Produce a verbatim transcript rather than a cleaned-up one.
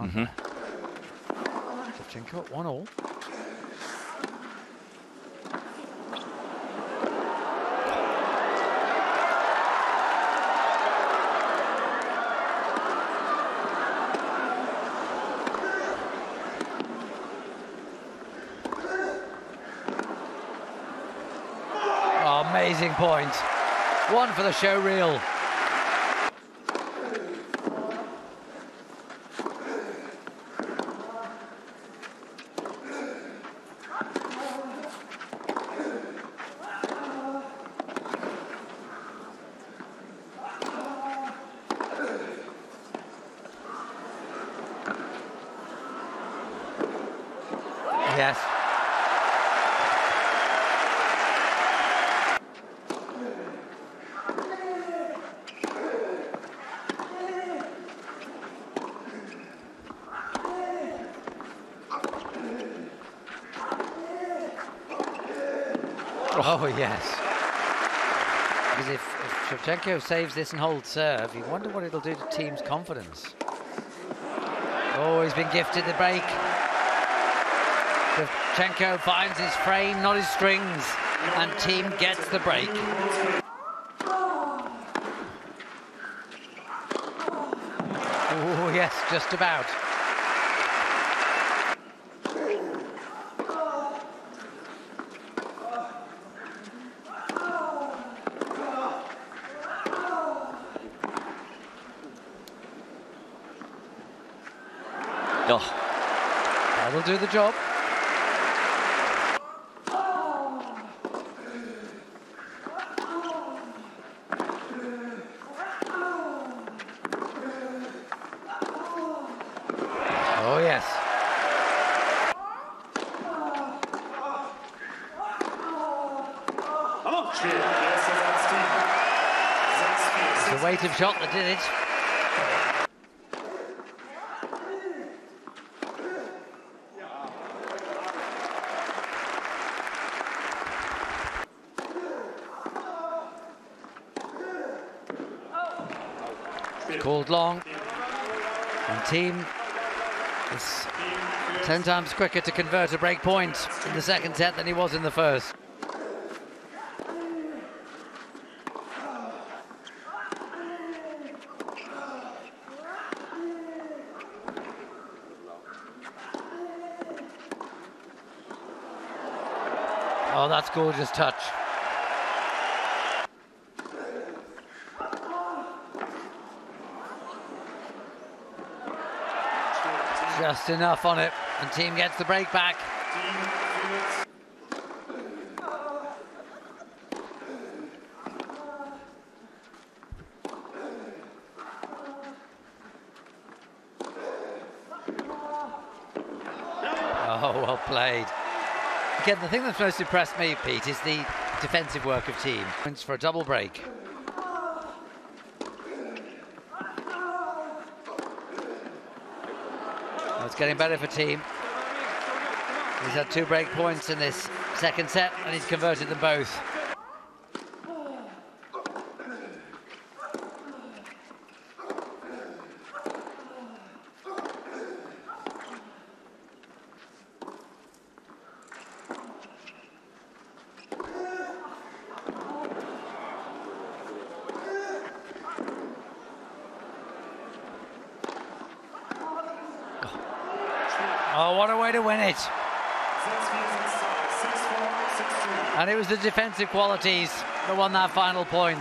Mm-hmm. Shevchenko at one all. Oh, amazing point. One for the show reel. Yes. Oh, yes. Because if, if Shevchenko saves this and holds serve, you wonder what it'll do to Thiem's confidence. Oh, he's been gifted the break. Shevchenko finds his frame, not his strings, and Thiem gets the break. Oh, yes, just about. Oh. That'll do the job. Oh, yes. It's the weight of shot that did it. Called long, and Thiem is ten times quicker to convert a break point in the second set than he was in the first. Oh, that's gorgeous touch. Just enough on it, and Thiem gets the break back. Oh, well played. Again, the thing that's most impressed me, Pete, is the defensive work of Thiem. Wins for a double break. It's getting better for Thiem. He's had two break points in this second set, and he's converted them both. Oh, what a way to win it. And it was the defensive qualities that won that final point.